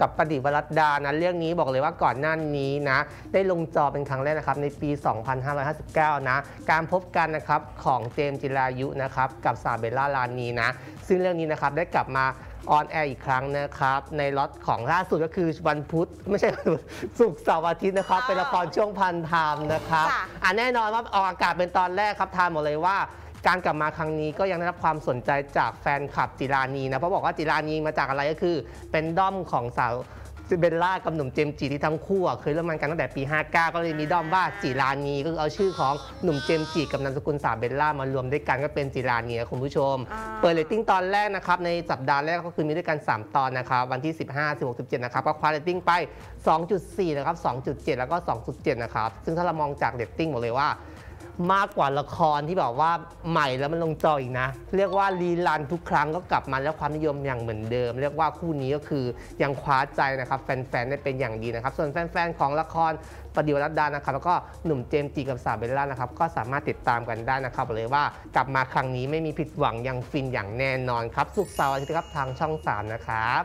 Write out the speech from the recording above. กับประดิษฐ์ วรัตดานะเรื่องนี้บอกเลยว่าก่อนหน้านี้นะได้ลงจอเป็นครั้งแรกนะครับในปี2559นะการพบกันนะครับของเจมส์จิรายุนะครับกับสาวเบลล่ารานีนะซึ่งเรื่องนี้นะครับได้กลับมาออนแอร์อีกครั้งนะครับในล็อตของล่าสุดก็คือวันพุธไม่ใช่ศุกร์เสาร์อาทิตย์นะครับเป็นละครช่วงพันธามนะครับแน่นอนว่าออกอากาศเป็นตอนแรกครับทามบอกเลยว่าการกลับมาครั้งนี้ก็ยังได้รับความสนใจจากแฟนคลับจิรานีนะเพราะบอกว่าจิรานีมาจากอะไรก็คือเป็นด้อมของสาวเบลล่ากับหนุ่มเจมส์จีที่ทั้งคู่เคยร่วมงานกันตั้งแต่ปี59ก็เลยมีด้อมว่าจิรานีก็เอาชื่อของหนุ่มเจมส์จีกับนามสกุลสาวเบลล่ามารวมด้วยกันก็เป็นจิรานีคุณผู้ชมเปิดเรตติ้งตอนแรกนะครับในสัปดาห์แรกก็คือมีด้วยกัน3ตอนนะครับวันที่15 16 17นะครับก็คว้าเรตติ้งไป 2.4 นะครับ 2.7 แล้วก็ 2.7 นะครับซึ่งถ้าเรามองจากเรตติ้งบอกเลยว่ามากกว่าละครที่บอกว่าใหม่แล้วมันลงจออีกนะเรียกว่ารีรันทุกครั้งก็กลับมาแล้วความนิยมอย่างเหมือนเดิมเรียกว่าคู่นี้ก็คือยังคว้าใจนะครับแฟนๆได้เป็นอย่างดีนะครับส่วนแฟนๆของละครประดิษฐ์ วรัตดานะครับแล้วก็หนุ่มเจมส์จีกับสาวเบลล่านะครับก็สามารถติดตามกันได้นะครับบอกเลยว่ากลับมาครั้งนี้ไม่มีผิดหวังยังฟินอย่างแน่นอนครับศุกร์เสาร์อาทิตย์ครับทางช่อง 3 นะครับ